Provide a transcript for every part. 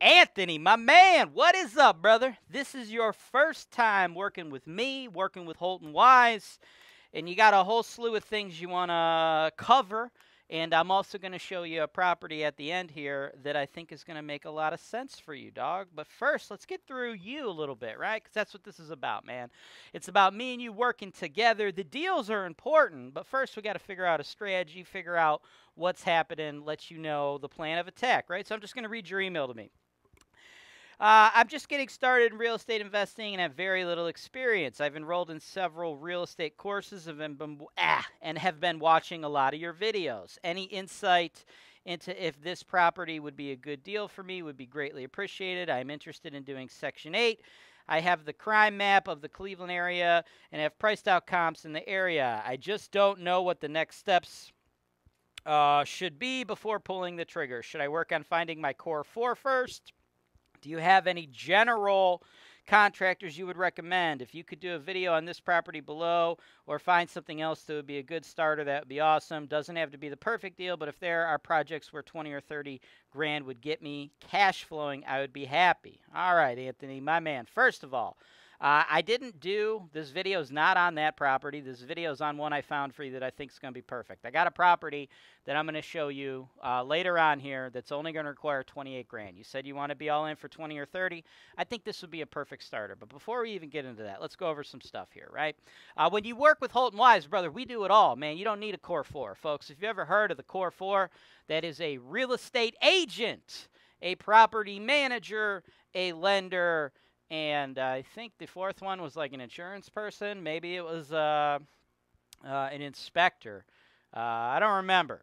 Anthony, my man, what is up, brother? This is your first time working with me, working with Holton Wise, and you got a whole slew of things you want to cover. And I'm also going to show you a property at the end here that I think is going to make a lot of sense for you, dog. But first, let's get through you a little bit, right? Because that's what this is about, man. It's about me and you working together. The deals are important, but first we got to figure out a strategy, figure out what's happening, let you know the plan of attack, right? So I'm just going to read your email to me. I'm just getting started in real estate investing and have very little experience. I've enrolled in several real estate courses and have been watching a lot of your videos. Any insight into if this property would be a good deal for me would be greatly appreciated. I'm interested in doing Section 8. I have the crime map of the Cleveland area and have priced out comps in the area. I just don't know what the next steps should be before pulling the trigger. Should I work on finding my core four first? Do you have any general contractors you would recommend? If you could do a video on this property below or find something else that would be a good starter, that would be awesome. Doesn't have to be the perfect deal, but if there are projects where 20 or 30 grand would get me cash flowing, I would be happy. All right, Anthony, my man. First of all, I didn't do, this video is not on that property. This video is on one I found for you that I think is going to be perfect. I got a property that I'm going to show you later on here that's only going to require 28 grand. You said you want to be all in for 20 or 30. I think this would be a perfect starter. But before we even get into that, let's go over some stuff here, right? When you work with Holton Wise, brother, we do it all, man. You don't need a core four, folks. If you've ever heard of the core four, that is a real estate agent, a property manager, a lender, and I think the fourth one was like an insurance person. Maybe it was an inspector. I don't remember.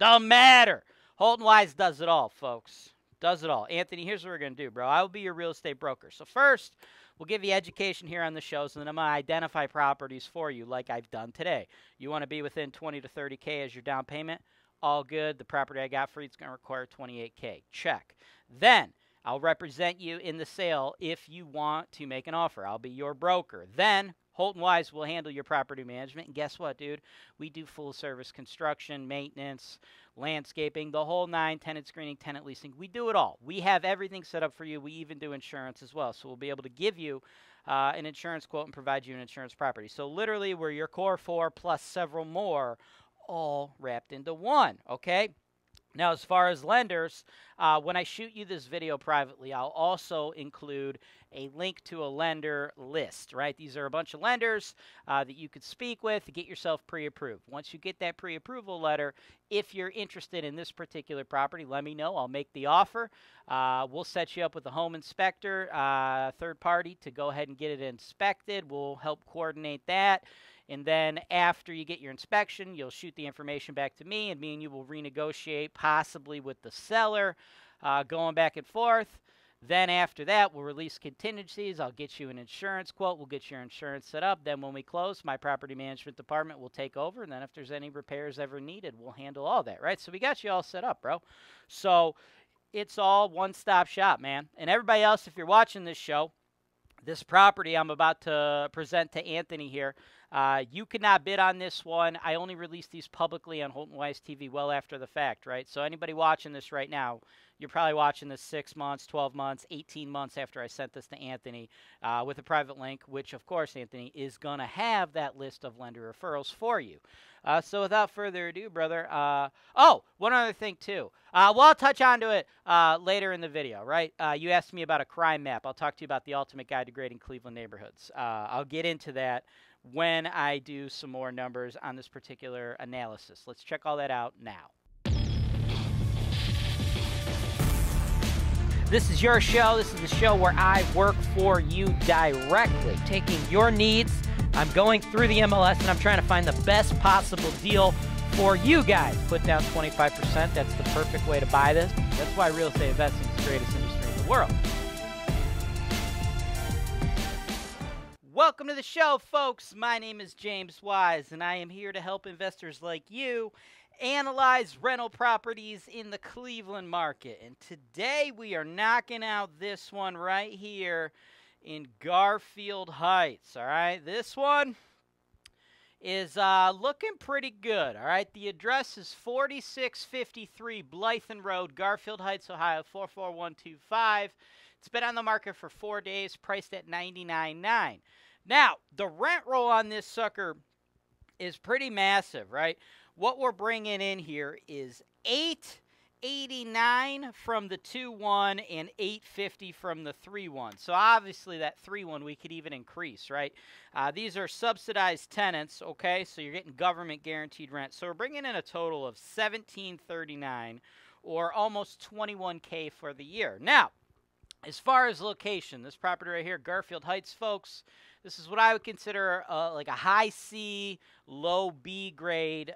Don't matter. Holton Wise does it all, folks. Does it all. Anthony, here's what we're going to do, bro. I will be your real estate broker. So first, we'll give you education here on the show, so then I'm going to identify properties for you like I've done today. You want to be within 20 to 30K as your down payment? All good. The property I got for you is going to require 28K. Check. Then I'll represent you in the sale if you want to make an offer. I'll be your broker. Then Holton Wise will handle your property management. And guess what, dude? We do full-service construction, maintenance, landscaping, the whole nine, tenant screening, tenant leasing. We do it all. We have everything set up for you. We even do insurance as well. So we'll be able to give you an insurance quote and provide you an insurance property. So literally we're your core four plus several more all wrapped into one, okay? Now, as far as lenders, when I shoot you this video privately, I'll also include a link to a lender list, right? These are a bunch of lenders that you could speak with to get yourself pre-approved. Once you get that pre-approval letter, if you're interested in this particular property, let me know. I'll make the offer. We'll set you up with a home inspector, third party, to go ahead and get it inspected. We'll help coordinate that. And then after you get your inspection, you'll shoot the information back to me and you will renegotiate possibly with the seller, going back and forth. Then after that, we'll release contingencies. I'll get you an insurance quote. We'll get your insurance set up. Then when we close, my property management department will take over. And then if there's any repairs ever needed, we'll handle all that, right? So we got you all set up, bro. So it's all one-stop shop, man. And everybody else, if you're watching this show, this property I'm about to present to Anthony here, you cannot bid on this one. I only release these publicly on Holton Wise TV well after the fact, right? So anybody watching this right now, you're probably watching this 6 months, 12 months, 18 months after I sent this to Anthony with a private link, which, of course, Anthony is going to have that list of lender referrals for you. So without further ado, brother, oh, one other thing, too. Well, I'll touch on to it later in the video, right? You asked me about a crime map. I'll talk to you about the ultimate guide to grading Cleveland neighborhoods. I'll get into that when I do some more numbers on this particular analysis. Let's check all that out now. This is your show. This is the show where I work for you directly, taking your needs. I'm going through the MLS, and I'm trying to find the best possible deal for you guys. Put down 25%. That's the perfect way to buy this. That's why real estate investing is the greatest industry in the world. Welcome to the show, folks. My name is James Wise, and I am here to help investors like you analyze rental properties in the Cleveland market. And today we are knocking out this one right here in Garfield Heights. All right, this one is looking pretty good, all right? The address is 4653 Blythin Road, Garfield Heights, Ohio, 44125. It's been on the market for 4 days, priced at $99.9. Now, the rent roll on this sucker is pretty massive, right? What we're bringing in here is $8.89 from the 2-1 and $8.50 from the 3-1. So obviously that 3-1 we could even increase, right? These are subsidized tenants, okay? So you're getting government guaranteed rent. So we're bringing in a total of $17.39 or almost $21K for the year. Now, as far as location, this property right here, Garfield Heights, folks, this is what I would consider like a high C, low B grade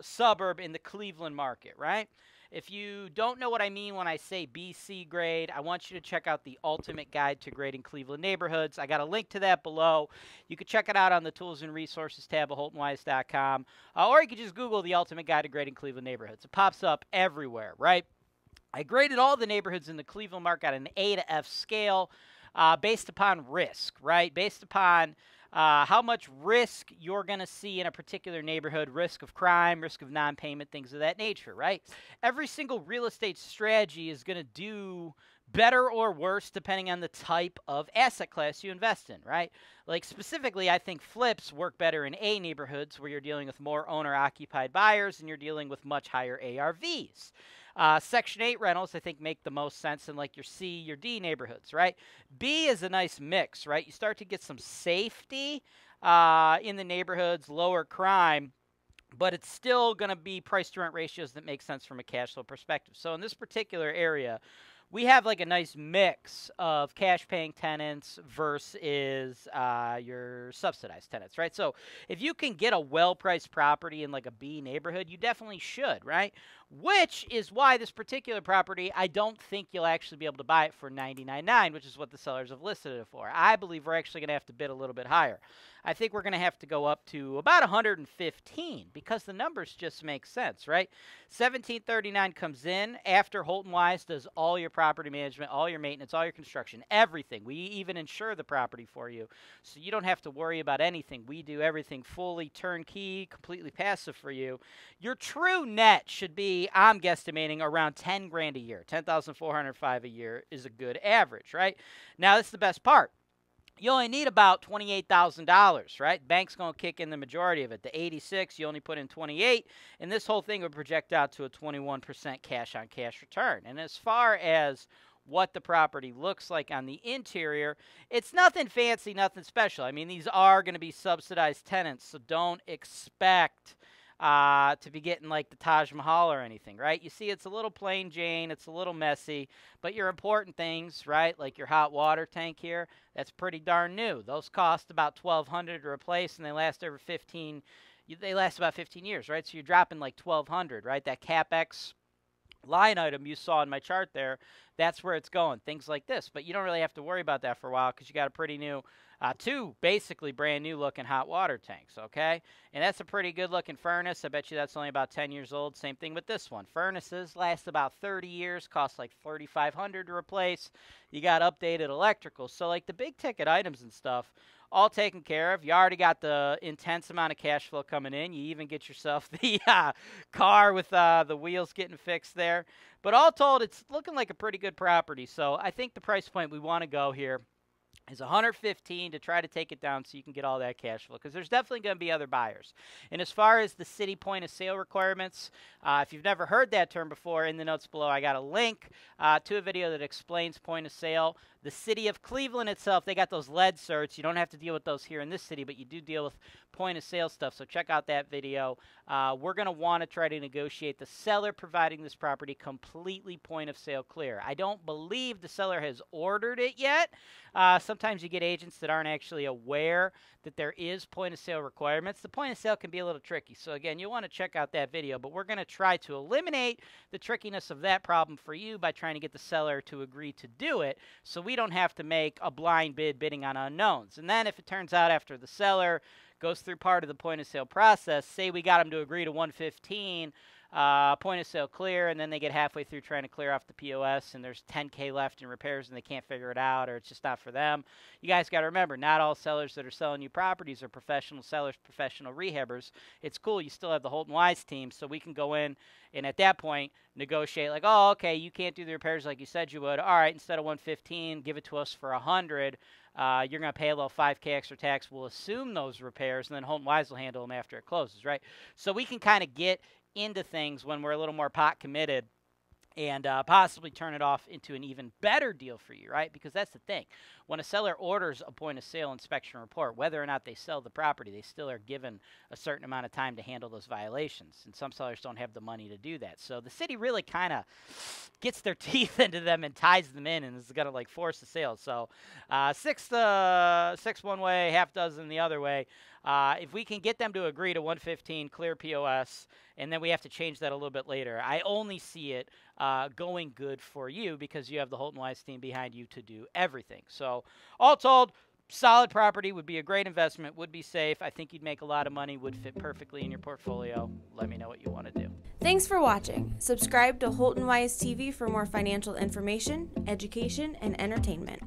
suburb in the Cleveland market, right? If you don't know what I mean when I say BC grade, I want you to check out the Ultimate Guide to Grading Cleveland Neighborhoods. I got a link to that below. You can check it out on the Tools and Resources tab of HoltonWise.com, or you can just Google the Ultimate Guide to Grading Cleveland Neighborhoods. It pops up everywhere, right? I graded all the neighborhoods in the Cleveland market on an A to F scale based upon risk, right? Based upon how much risk you're going to see in a particular neighborhood, risk of crime, risk of non-payment, things of that nature, right? Every single real estate strategy is going to do better or worse depending on the type of asset class you invest in, right? Like specifically, I think flips work better in A neighborhoods where you're dealing with more owner-occupied buyers and you're dealing with much higher ARVs. Section 8 rentals, I think, make the most sense in like your C, your D neighborhoods, right? B is a nice mix, right? You start to get some safety in the neighborhoods, lower crime, but it's still going to be price-to-rent ratios that make sense from a cash flow perspective. So in this particular area, we have like a nice mix of cash-paying tenants versus your subsidized tenants, right? So if you can get a well-priced property in like a B neighborhood, you definitely should, right? Which is why this particular property, I don't think you'll actually be able to buy it for $99.9, which is what the sellers have listed it for. I believe we're actually going to have to bid a little bit higher. I think we're going to have to go up to about $115 because the numbers just make sense, right? $17.39 comes in after Holton Wise does all your property management, all your maintenance, all your construction, everything. We even insure the property for you, so you don't have to worry about anything. We do everything fully turnkey, completely passive for you. Your true net should be, I'm guesstimating, around $10,000 a year. $10,405 a year is a good average, right? Now, that's the best part. You only need about $28,000, right? Bank's going to kick in the majority of it. The 86, you only put in 28, and this whole thing would project out to a 21% cash-on-cash return. And as far as what the property looks like on the interior, it's nothing fancy, nothing special. I mean, these are going to be subsidized tenants, so don't expect to be getting like the Taj Mahal or anything, right? You see, it's a little plain Jane, it's a little messy, but your important things, right, like your hot water tank here, that's pretty darn new. Those cost about $1,200 to replace, and they last over 15 years, right? So you're dropping like $1,200, right? That CapEx line item you saw in my chart there, that's where it's going, things like this. But you don't really have to worry about that for a while because you got a pretty new two basically brand new looking hot water tanks, okay? And that's a pretty good looking furnace. I bet you that's only about 10 years old. Same thing with this one. Furnaces last about 30 years, cost like $3,500 to replace. You got updated electrical. So like the big ticket items and stuff, all taken care of. You already got the intense amount of cash flow coming in. You even get yourself the car with the wheels getting fixed there. But all told, it's looking like a pretty good property. So I think the price point we want to go here is $115 to try to take it down so you can get all that cash flow, because there's definitely going to be other buyers. And as far as the city point of sale requirements, if you've never heard that term before, in the notes below I got a link to a video that explains point of sale. The city of Cleveland itself, they got those lead certs. You don't have to deal with those here in this city, but you do deal with point of sale stuff, so check out that video. We're going to want to try to negotiate the seller providing this property completely point of sale clear. I don't believe the seller has ordered it yet. Sometimes you get agents that aren't actually aware that there is point of sale requirements. The point of sale can be a little tricky. So again, you'll want to check out that video, but we're going to try to eliminate the trickiness of that problem for you by trying to get the seller to agree to do it so we don't have to make a blind bid bidding on unknowns. And then if it turns out after the seller goes through part of the point of sale process, say we got them to agree to $115, Point of sale clear, and then they get halfway through trying to clear off the POS, and there's 10K left in repairs, and they can't figure it out, or it's just not for them. You guys got to remember, not all sellers that are selling you properties are professional sellers, professional rehabbers. It's cool. You still have the Holton Wise team, so we can go in and at that point negotiate like, oh, okay, you can't do the repairs like you said you would. All right, instead of 115, give it to us for 100. You're going to pay a little 5K extra tax. We'll assume those repairs, and then Holton Wise will handle them after it closes, right? So we can kind of get into things when we're a little more pot committed and possibly turn it off into an even better deal for you, right? Because that's the thing. When a seller orders a point-of-sale inspection report, whether or not they sell the property, they still are given a certain amount of time to handle those violations, and some sellers don't have the money to do that. So the city really kind of gets their teeth into them and ties them in and is going to, like, force the sale. So six one way, half dozen the other way. If we can get them to agree to 115, clear POS, and then we have to change that a little bit later, I only see it going good for you because you have the Holton Wise team behind you to do everything. So all told, solid property, would be a great investment, would be safe. I think you'd make a lot of money, would fit perfectly in your portfolio. Let me know what you want to do. Thanks for watching. Subscribe to Holton Wise TV for more financial information, education, and entertainment.